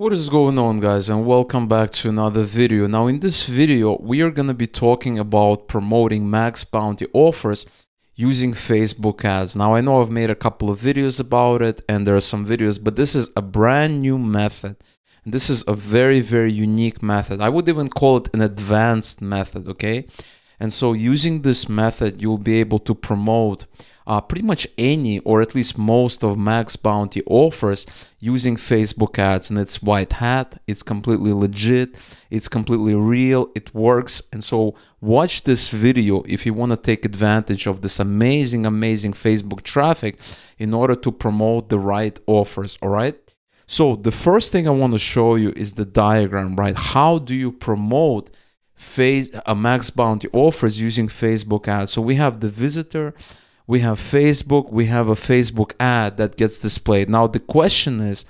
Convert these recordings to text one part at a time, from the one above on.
What is going on, guys, and welcome back to another video. Now in this video we are going to be talking about promoting Max Bounty offers using Facebook ads. Now I know I've made a couple of videos about it and there are some videos, but this is a brand new method. And this is a very, very unique method. I would even call it an advanced method, okay? And so using this method you'll be able to promote pretty much any, or at least most of Max Bounty offers using Facebook ads. And it's white hat, it's completely legit, it's completely real, it works. And so watch this video if you want to take advantage of this amazing Facebook traffic in order to promote the right offers, all right? So the first thing I want to show you is the diagram, right? How do you promote Max Bounty offers using Facebook ads? So we have the visitor, we have Facebook, we have a Facebook ad that gets displayed. Now the question is,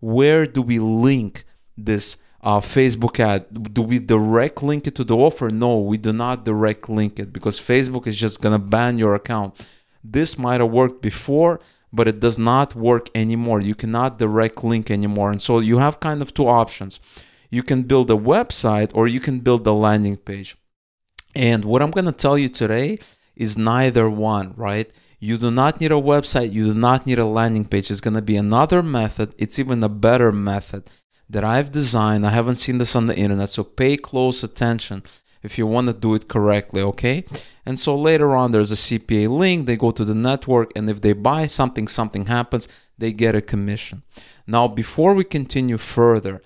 where do we link this Facebook ad? Do we direct link it to the offer? No, we do not direct link it, because Facebook is just gonna ban your account. This might have worked before, but it does not work anymore. You cannot direct link anymore. And so you have kind of two options. You can build a website or you can build a landing page. And what I'm gonna tell you today is neither one, right? You do not need a website, you do not need a landing page. It's gonna be another method. It's even a better method that I've designed. I haven't seen this on the internet, so pay close attention if you wanna do it correctly, okay? And so later on, there's a CPA link, they go to the network, and if they buy something, something happens, they get a commission. Now, before we continue further,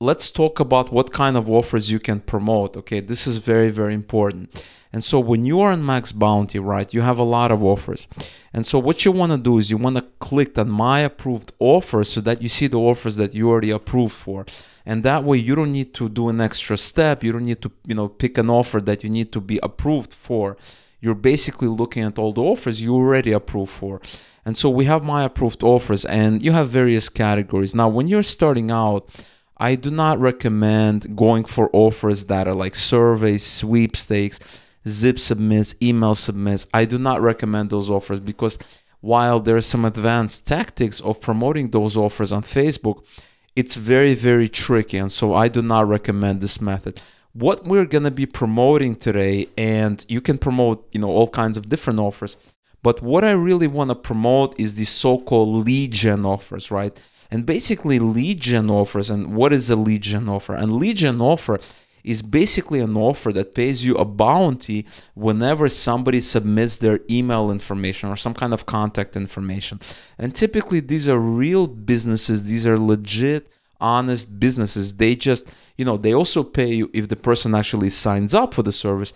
let's talk about what kind of offers you can promote, okay? This is very, very important. And so when you are on Max Bounty, right, you have a lot of offers. And so what you want to do is you want to click on my approved offers so that you see the offers that you already approved for. And that way you don't need to do an extra step. You don't need to, you know, pick an offer that you need to be approved for. You're basically looking at all the offers you already approved for. And so we have my approved offers, and you have various categories. Now, when you're starting out, I do not recommend going for offers that are like surveys, sweepstakes, zip submits, email submits. I do not recommend those offers, because while there are some advanced tactics of promoting those offers on Facebook, it's very, very tricky. And so I do not recommend this method. What we're going to be promoting today, and you can promote, you know, all kinds of different offers, but what I really want to promote is the so-called lead gen offers, right? And basically lead gen offers, and what is a lead gen offer? And lead gen offer is basically an offer that pays you a bounty whenever somebody submits their email information or some kind of contact information. And typically these are real businesses, these are legit, honest businesses. They just, you know, they also pay you if the person actually signs up for the service,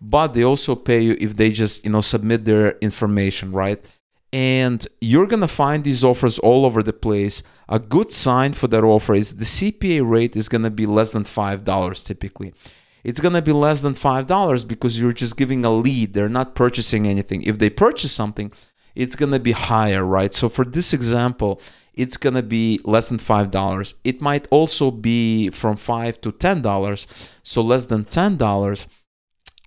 but they also pay you if they just, you know, submit their information, right? And you're gonna find these offers all over the place. A good sign for that offer is the CPA rate is gonna be less than $5 typically. It's gonna be less than $5 because you're just giving a lead. They're not purchasing anything. If they purchase something, it's gonna be higher, right? So for this example, it's gonna be less than $5. It might also be from $5 to $10, so less than $10.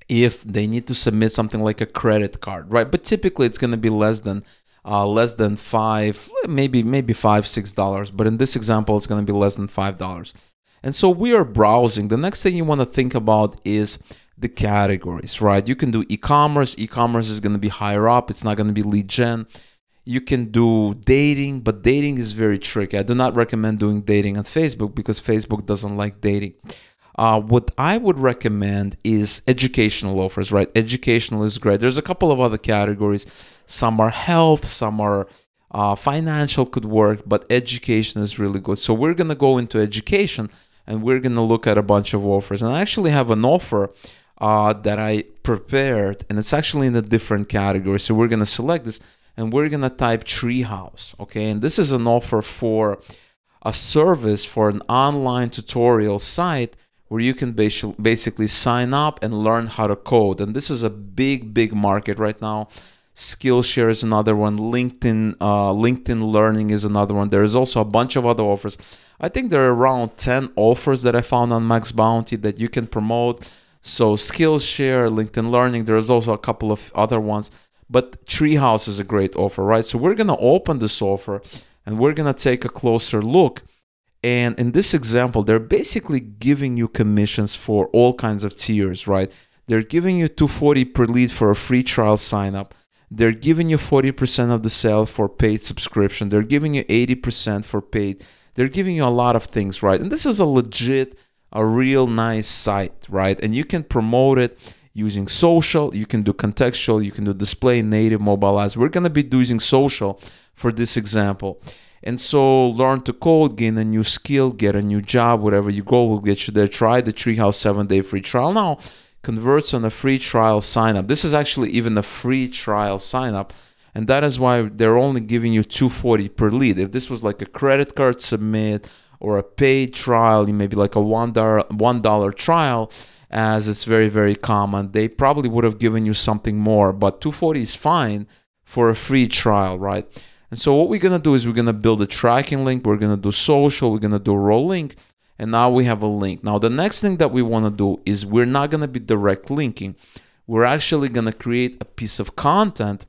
If they need to submit something like a credit card, right? But typically it's going to be less than $5, maybe $5, $6. But in this example, it's going to be less than $5. And so we are browsing. The next thing you want to think about is the categories, right? You can do e-commerce. E-commerce is going to be higher up. It's not going to be lead gen. You can do dating, but dating is very tricky. I do not recommend doing dating on Facebook because Facebook doesn't like dating. What I would recommend is educational offers, right? Educational is great. There's a couple of other categories. Some are health, some are financial could work, but education is really good. So we're going to go into education and we're going to look at a bunch of offers. And I actually have an offer that I prepared, and it's actually in a different category. So we're going to select this and we're going to type Treehouse, okay? And this is an offer for a service for an online tutorial site where you can basically sign up and learn how to code. And this is a big market right now. Skillshare is another one. LinkedIn Learning is another one. There is also a bunch of other offers. I think there are around 10 offers that I found on Max Bounty that you can promote. So Skillshare, LinkedIn Learning, there is also a couple of other ones. But Treehouse is a great offer, right? So we're going to open this offer and we're going to take a closer look And in this example, they're basically giving you commissions for all kinds of tiers, right? They're giving you $240 per lead for a free trial sign up. They're giving you 40% of the sale for paid subscription. They're giving you 80% for paid. They're giving you a lot of things, right? And this is a legit, a real nice site, right? And you can promote it using social, you can do contextual, you can do display, native, mobile ads. We're gonna be using social for this example. And so learn to code, gain a new skill, get a new job, wherever you go, we'll get you there. Try the Treehouse 7-day free trial now. Converts on a free trial sign up. This is actually even a free trial sign up. And that is why they're only giving you $240 per lead. If this was like a credit card submit or a paid trial, maybe like a $1 trial, as it's very, very common, they probably would have given you something more, but $240 is fine for a free trial, right? And so what we're gonna do is we're gonna build a tracking link, we're gonna do social, we're gonna do raw link, and now we have a link. Now, the next thing that we wanna do is we're not gonna be direct linking. We're actually gonna create a piece of content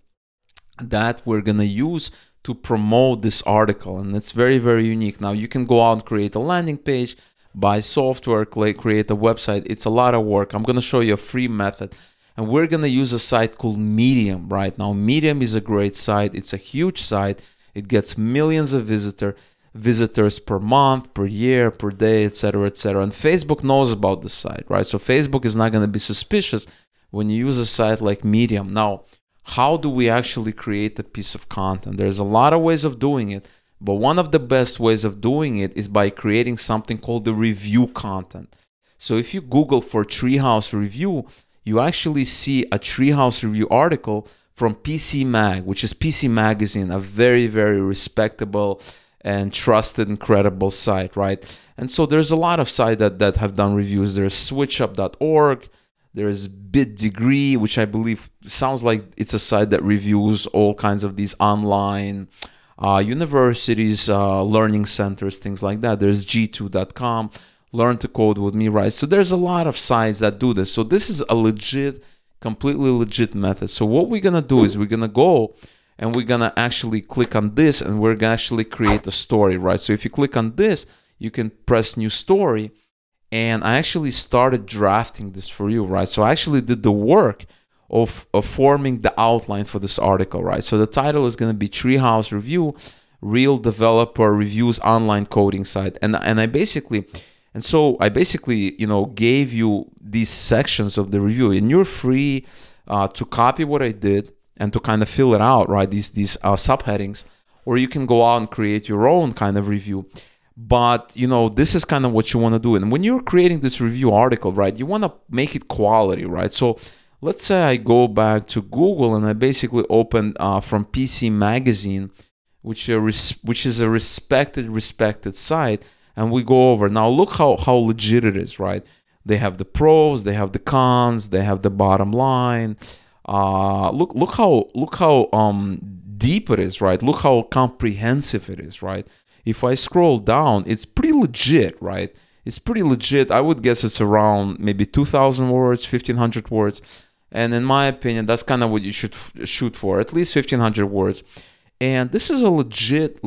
that we're gonna use to promote this article, and it's very, very unique. Now, you can go out and create a landing page, buy software, create a website. It's a lot of work. I'm gonna show you a free method, and we're gonna use a site called Medium right now. Medium is a great site. It's a huge site. It gets millions of visitors per month, per year, per day, etc., etc. And Facebook knows about this site, right? So Facebook is not gonna be suspicious when you use a site like Medium. Now, how do we actually create a piece of content? There's a lot of ways of doing it, but one of the best ways of doing it is by creating something called the review content. So if you Google for Treehouse review, you actually see a Treehouse review article from PC Mag, which is PC Magazine, a very, very respectable and trusted and credible site, right? And so there's a lot of sites that have done reviews. There's switchup.org, there's BitDegree, which I believe sounds like it's a site that reviews all kinds of these online universities, learning centers, things like that. There's g2.com, learn to code with me, right? So there's a lot of sites that do this. So this is a legit, completely legit method. So what we're gonna do is we're gonna go and we're gonna actually click on this and we're gonna actually create a story, right? So if you click on this, you can press new story, and I actually started drafting this for you, right? So I actually did the work of forming the outline for this article, right? So the title is gonna be Treehouse Review, Real Developer Reviews Online Coding Site. And so I basically, you know, gave you these sections of the review, and you're free to copy what I did and to kind of fill it out, right? These subheadings, or you can go out and create your own kind of review. But, you know, this is kind of what you wanna do. And when you're creating this review article, right, you wanna make it quality, right? So let's say I go back to Google and I basically open from PC Magazine, which is a respected site, and we go over. Now look how legit it is, right? They have the pros, they have the cons, they have the bottom line. Look how deep it is, right? Look how comprehensive it is, right? If I scroll down, it's pretty legit, right? It's pretty legit. I would guess it's around maybe 2,000 words, 1,500 words. And in my opinion, that's kind of what you should shoot for, at least 1,500 words. And this is a legit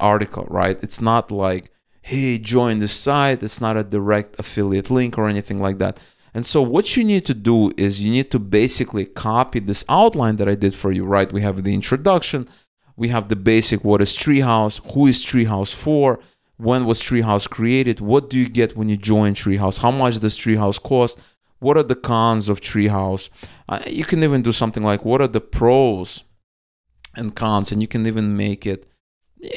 article, right? It's not like, hey, join this site. It's not a direct affiliate link or anything like that. And so what you need to do is you need to basically copy this outline that I did for you, right? We have the introduction. We have the basic, what is Treehouse? Who is Treehouse for? When was Treehouse created? What do you get when you join Treehouse? How much does Treehouse cost? What are the cons of Treehouse? You can even do something like, what are the pros and cons? And you can even make it,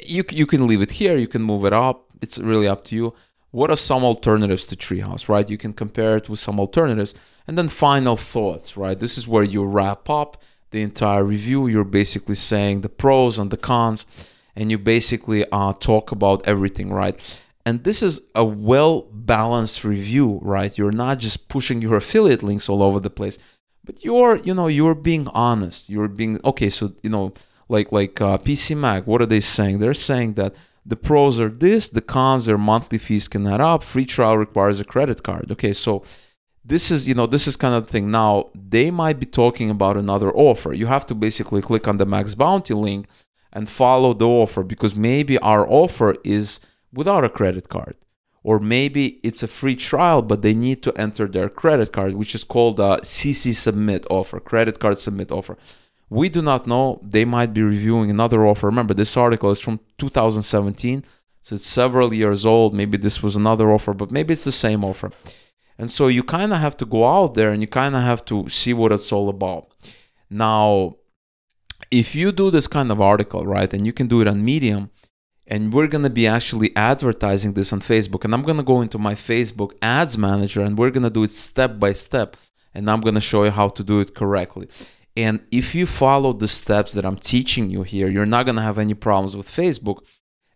you can leave it here, you can move it up, it's really up to you. What are some alternatives to Treehouse, right? You can compare it with some alternatives. And then final thoughts, right? This is where you wrap up the entire review. You're basically saying the pros and the cons, and you basically talk about everything, right? And this is a well-balanced review, right? You're not just pushing your affiliate links all over the place, but you're being honest. You're being, okay, so, you know, like PC Mag, what are they saying? They're saying that the pros are this, the cons are monthly fees can add up, free trial requires a credit card. Okay, so this is, you know, this is kind of the thing. Now, they might be talking about another offer. You have to basically click on the Max Bounty link and follow the offer, because maybe our offer is without a credit card. Or maybe it's a free trial, but they need to enter their credit card, which is called a CC submit offer, credit card submit offer. We do not know. They might be reviewing another offer. Remember, this article is from 2017, so it's several years old. Maybe this was another offer, but maybe it's the same offer. And so you kind of have to go out there and you kind of have to see what it's all about. Now, if you do this kind of article, right, and you can do it on Medium, and we're going to be actually advertising this on Facebook. And I'm going to go into my Facebook ads manager and we're going to do it step by step. And I'm going to show you how to do it correctly. And if you follow the steps that I'm teaching you here, you're not going to have any problems with Facebook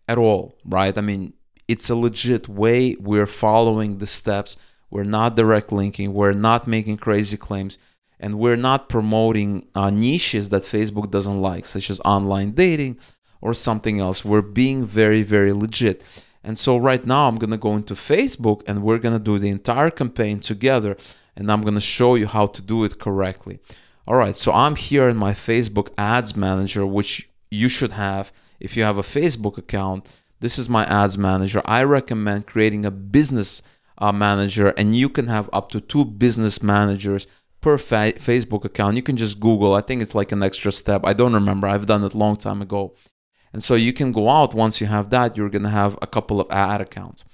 at all, right? I mean, it's a legit way. We're following the steps. We're not direct linking. We're not making crazy claims. And we're not promoting niches that Facebook doesn't like, such as online dating, or something else. We're being very, very legit. And so right now I'm going to go into Facebook and we're going to do the entire campaign together and I'm going to show you how to do it correctly. All right, so I'm here in my Facebook ads manager, which you should have if you have a Facebook account. This is my ads manager. I recommend creating a business manager, and you can have up to 2 business managers per Facebook account. You can just Google. I think it's like an extra step. I don't remember. I've done it a long time ago. And so you can go out. Once you have that, you're going to have a couple of ad accounts.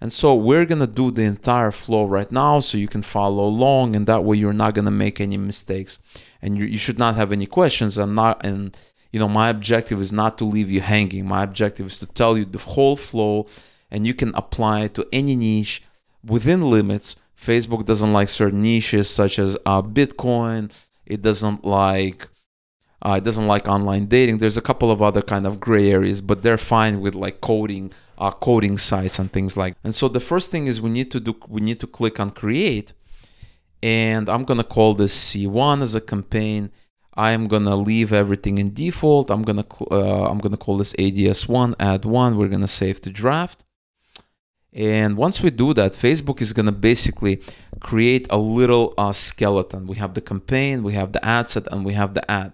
And so we're going to do the entire flow right now so you can follow along, and that way you're not going to make any mistakes. And you should not have any questions. And you know, my objective is not to leave you hanging. My objective is to tell you the whole flow, and you can apply it to any niche within limits. Facebook doesn't like certain niches such as Bitcoin. It doesn't like online dating. There's a couple of other kind of gray areas, but they're fine with like coding sites and things like that. And so the first thing is we need to click on create, and I'm going to call this C1 as a campaign. I'm going to leave everything in default. I'm going to call this ADS1, ad1. We're going to save to draft. And once we do that, Facebook is going to basically create a little skeleton. We have the campaign, we have the ad set, and we have the ad.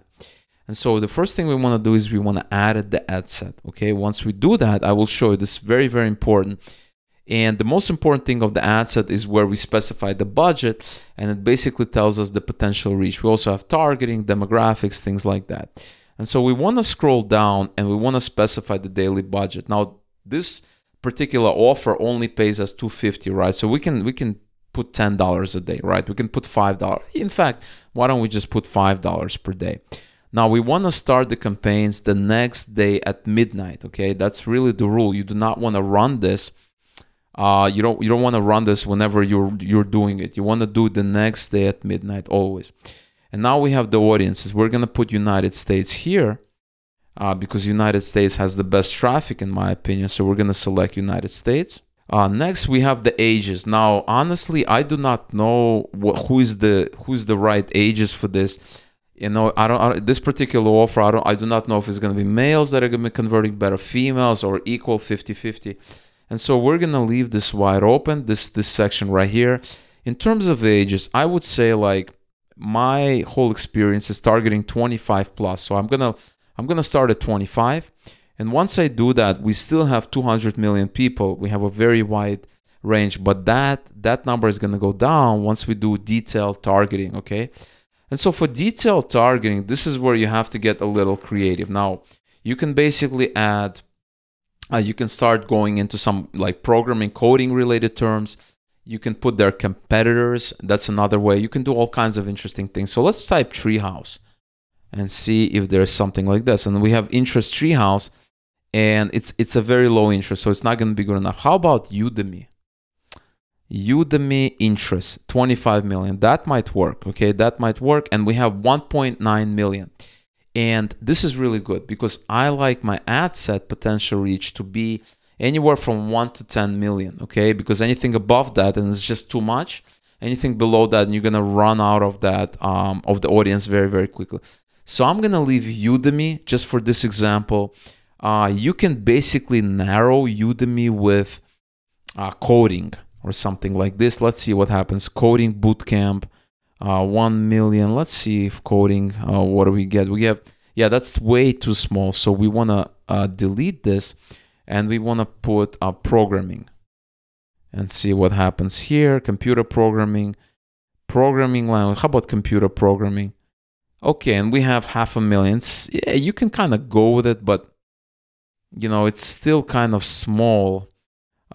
And so the first thing we want to do is we want to add the ad set. Okay, once we do that, I will show you this very, very important. And the most important thing of the ad set is where we specify the budget, and it basically tells us the potential reach. We also have targeting, demographics, things like that. And so we want to scroll down and we want to specify the daily budget. Now, this particular offer only pays us $250, right? So we can put $10 a day, right? We can put $5. In fact, why don't we just put $5 per day? Now, we want to start the campaigns the next day at midnight, okay? That's really the rule. You do not want to run this. You don't want to run this whenever you're doing it. You want to do the next day at midnight always. And now we have the audiences. We're going to put United States here because United States has the best traffic, in my opinion. So we're going to select United States. Next, we have the ages. Now, honestly, I do not know who's the right ages for this. You know, this particular offer, I do not know if it's going to be males that are going to be converting better, females, or equal 50-50. And so we're going to leave this wide open, this section right here. In terms of ages, I would say, like, my whole experience is targeting 25 plus. So I'm going to start at 25. And once I do that, we still have 200 million people. We have a very wide range, but that number is going to go down once we do detailed targeting, okay? And so for detailed targeting, this is where you have to get a little creative. Now, you can basically add, you can start going into some like programming, coding related terms. You can put their competitors. That's another way. You can do all kinds of interesting things. So let's type Treehouse and see if there's something like this. And we have interest Treehouse, and it's a very low interest, so it's not going to be good enough. How about Udemy? Udemy interest, 25 million. That might work, okay? That might work. And we have 1.9 million. And this is really good because I like my ad set potential reach to be anywhere from 1 to 10 million, okay? Because anything above that, and it's just too much. Anything below that, and you're going to run out of that, of the audience very, very quickly. So I'm going to leave Udemy just for this example. You can basically narrow Udemy with coding or something like this. Let's see what happens. Coding bootcamp, 1 million. Let's see if coding, what do we get? We have, yeah, that's way too small. So we want to delete this. and we want to put our programming and see what happens here. Computer programming, programming language. How about computer programming? Okay, and we have 500,000. Yeah, you can kind of go with it, but you know, it's still kind of small.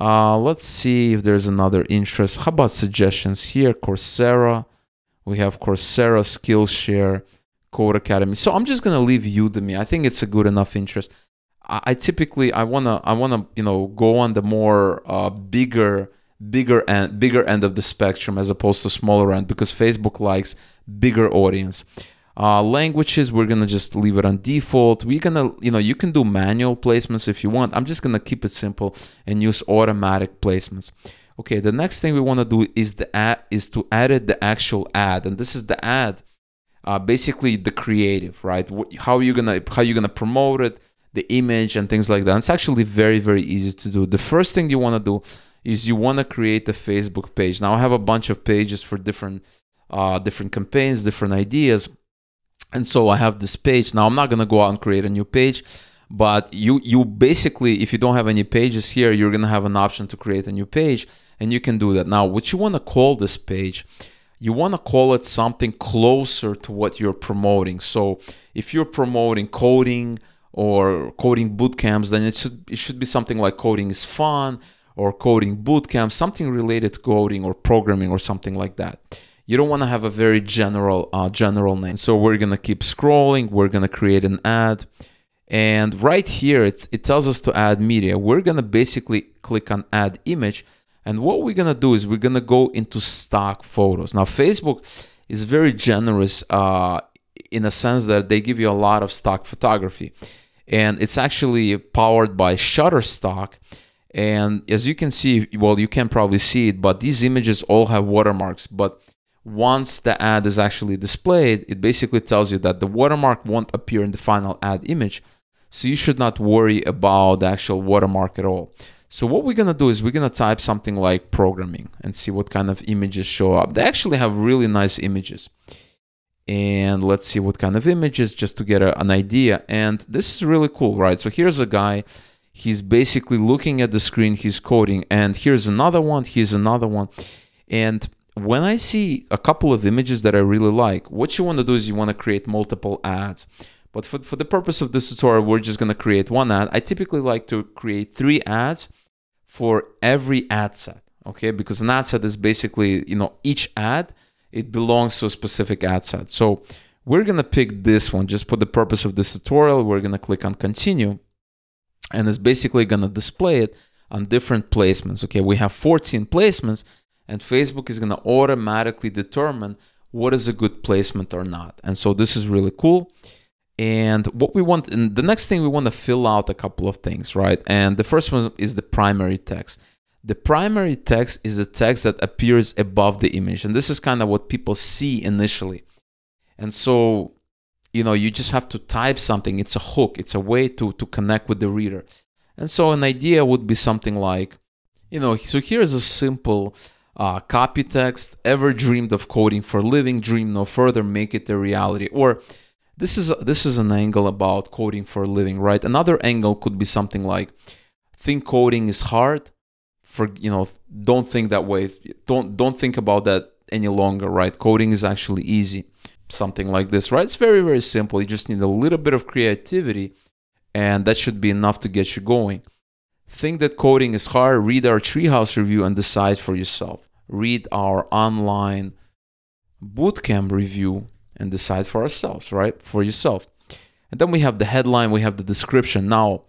Let's see if there's another interest. How about suggestions here? Coursera. We have Coursera, Skillshare, Code Academy. So I'm just gonna leave Udemy. I think it's a good enough interest. I typically wanna you know, go on the more bigger end of the spectrum as opposed to smaller end, because Facebook likes bigger audience. Languages, we're gonna just leave it on default. We're gonna, you know, you can do manual placements if you want. I'm just gonna keep it simple and use automatic placements. Okay, the next thing we wanna do is to edit the actual ad, and this is the ad, basically the creative, right? How you gonna promote it, the image, and things like that. And it's actually very, very easy to do. The first thing you wanna do is you wanna create a Facebook page. Now I have a bunch of pages for different different campaigns, different ideas. And so I have this page. Now I'm not going to go out and create a new page, but you basically, if you don't have any pages here, you're going to have an option to create a new page, and you can do that. Now, what you want to call this page, you want to call it something closer to what you're promoting. So if you're promoting coding or coding boot camps, then it should be something like coding is fun, or coding boot camp, something related to coding or programming or something like that. You don't want to have a very general name. So we're going to keep scrolling. We're going to create an ad. And right here, it tells us to add media. We're going to basically click on add image. And what we're going to do is we're going to go into stock photos. Now, Facebook is very generous in a sense that they give you a lot of stock photography. And it's actually powered by Shutterstock. And as you can see, well, you can probably see it, but these images all have watermarks. But once the ad is actually displayed, it basically tells you that the watermark won't appear in the final ad image. So you should not worry about the actual watermark at all. So what we're going to do is we're going to type something like programming and see what kind of images show up. They actually have really nice images. And let's see what kind of images, just to get an idea. And this is really cool, right? So here's a guy. He's basically looking at the screen. He's coding. And here's another one. Here's another one. And when I see a couple of images that I really like, what you want to do is you want to create multiple ads. But for the purpose of this tutorial, we're just going to create one ad. I typically like to create 3 ads for every ad set, okay? Because an ad set is basically, you know, each ad, it belongs to a specific ad set. So we're going to pick this one. Just for the purpose of this tutorial, we're going to click on continue. And it's basically going to display it on different placements, okay? We have 14 placements. And Facebook is going to automatically determine what is a good placement or not. And so this is really cool. And what we want, and the next thing we want to fill out a couple of things, right? And the first one is the primary text. The primary text is the text that appears above the image. And this is kind of what people see initially. And so, you know, you just have to type something. It's a hook. It's a way to connect with the reader. And so an idea would be something like, you know, so here's a simple copy text. Ever dreamed of coding for a living? Dream no further, make it a reality. Or this is an angle about coding for a living, right? Another angle could be something like, think coding is hard, for, you know, don't think that way. Don't think about that any longer, right? Coding is actually easy. Something like this, right? It's very, very simple. You just need a little bit of creativity, and that should be enough to get you going. Think that coding is hard? Read our Treehouse review and decide for yourself. Read our online bootcamp review and decide for ourselves, right? For yourself. And then we have the headline, we have the description. Now,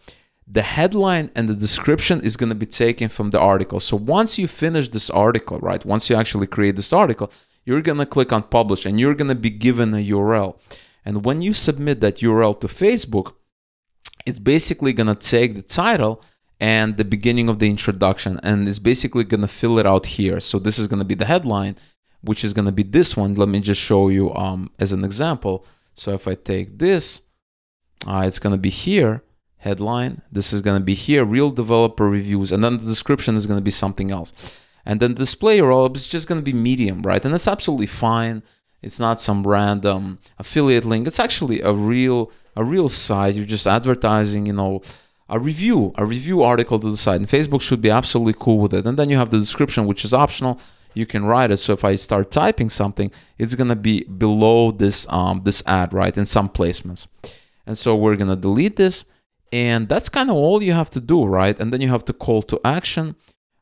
the headline and the description is going to be taken from the article. So once you finish this article, right? Once you actually create this article, you're going to click on publish, and you're going to be given a URL. And when you submit that URL to Facebook, it's basically going to take the title and the beginning of the introduction, and it's basically going to fill it out here. So this is going to be the headline, which is going to be this one. Let me just show you as an example. So if I take this, it's going to be here, headline. This is going to be here, real developer reviews. And then the description is going to be something else. And then display URL is just going to be Medium, right? And that's absolutely fine. It's not some random affiliate link. It's actually a real site. You're just advertising, you know, a review article to the site, and Facebook should be absolutely cool with it. And then you have the description, which is optional. You can write it. So if I start typing something, it's gonna be below this this ad, right, in some placements. And so we're gonna delete this, and that's kind of all you have to do, right? And then you have to call to action.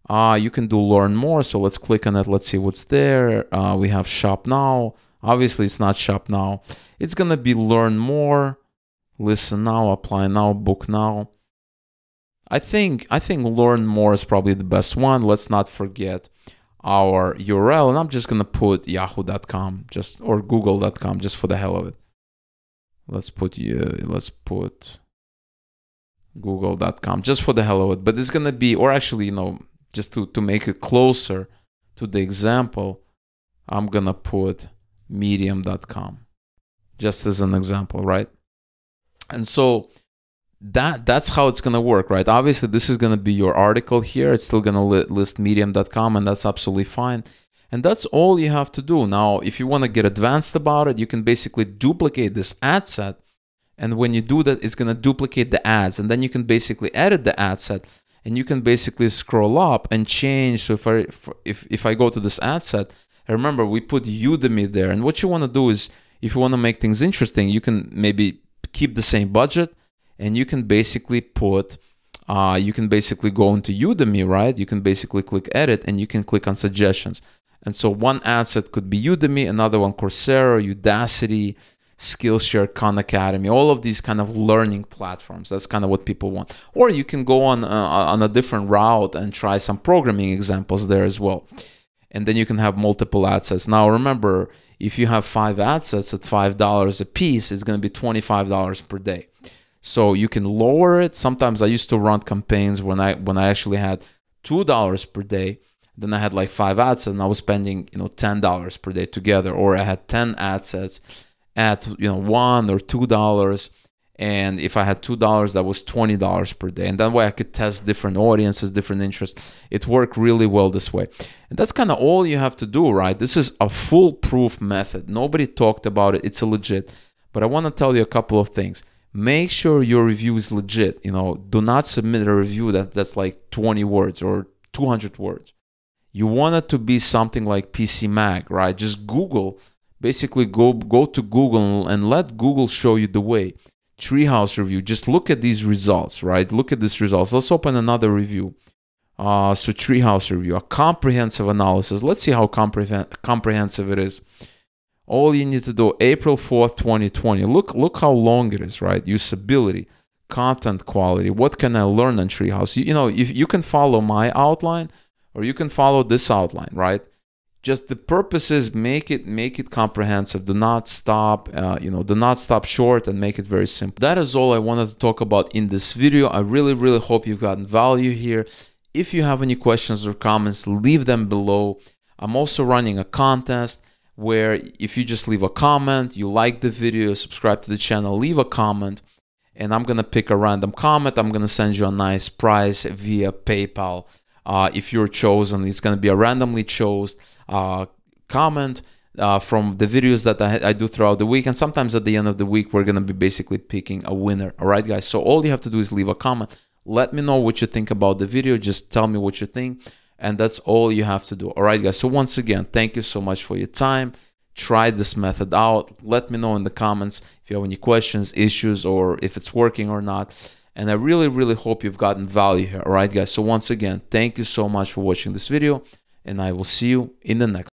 You can do learn more. So let's click on it. Let's see what's there. We have shop now. Obviously, it's not shop now. It's gonna be learn more, listen now, apply now, book now. I think learn more is probably the best one. Let's not forget our URL, and I'm just gonna put yahoo.com just, or google.com, just for the hell of it. Let's put google.com just for the hell of it. But it's gonna be, or actually, you know, just to make it closer to the example, I'm gonna put medium.com just as an example, right? And so that's how it's going to work, right? Obviously, this is going to be your article here. It's still going to list medium.com, and that's absolutely fine. And that's all you have to do. Now, if you want to get advanced about it, you can basically duplicate this ad set. And when you do that, it's going to duplicate the ads. And then you can basically edit the ad set, and you can basically scroll up and change. So if I go to this ad set, I remember we put Udemy there. And what you want to do is, if you want to make things interesting, you can maybe keep the same budget, and you can basically put, you can basically go into Udemy, right? You can basically click edit, and you can click on suggestions. And so one asset could be Udemy, another one Coursera, Udacity, Skillshare, Khan Academy, all of these kind of learning platforms. That's kind of what people want. Or you can go on a different route and try some programming examples there as well. And then you can have multiple ad sets. Now remember, if you have 5 ad sets at $5 a piece, it's gonna be $25 per day. So you can lower it. Sometimes I used to run campaigns when I actually had $2 per day. Then I had like 5 ad sets, and I was spending, you know, $10 per day together. Or I had 10 ad sets at, you know, $1 or $2, and if I had $2, that was $20 per day. And that way I could test different audiences, different interests. It worked really well this way. And that's kind of all you have to do, right? This is a foolproof method. Nobody talked about it. It's legit. But I want to tell you a couple of things. Make sure your review is legit. You know, do not submit a review that's like 20 words or 200 words. You want it to be something like PC Mag, right? Just Google, basically go to Google and let Google show you the way. Treehouse review, just look at these results, right? Look at these results. Let's open another review. So Treehouse review, a comprehensive analysis. Let's see how comprehensive it is. All you need to do, April 4th, 2020. Look how long it is, right? Usability, content quality. What can I learn on Treehouse? You know, if you can follow my outline, or you can follow this outline, right? Just the purpose is make it comprehensive. Do not stop, you know, do not stop short, and make it very simple. That is all I wanted to talk about in this video. I really hope you've gotten value here. If you have any questions or comments, leave them below. I'm also running a contest, where if you just leave a comment, you like the video, subscribe to the channel, leave a comment, and I'm gonna pick a random comment. I'm gonna send you a nice prize via PayPal. If you're chosen, it's gonna be a randomly chosen comment from the videos that I do throughout the week, and sometimes at the end of the week, we're gonna be basically picking a winner. All right, guys, so all you have to do is leave a comment. Let me know what you think about the video. Just tell me what you think. And that's all you have to do. All right, guys. So once again, thank you so much for your time. Try this method out. Let me know in the comments if you have any questions, issues, or if it's working or not. And I really hope you've gotten value here. All right, guys. So once again, thank you so much for watching this video, and I will see you in the next one.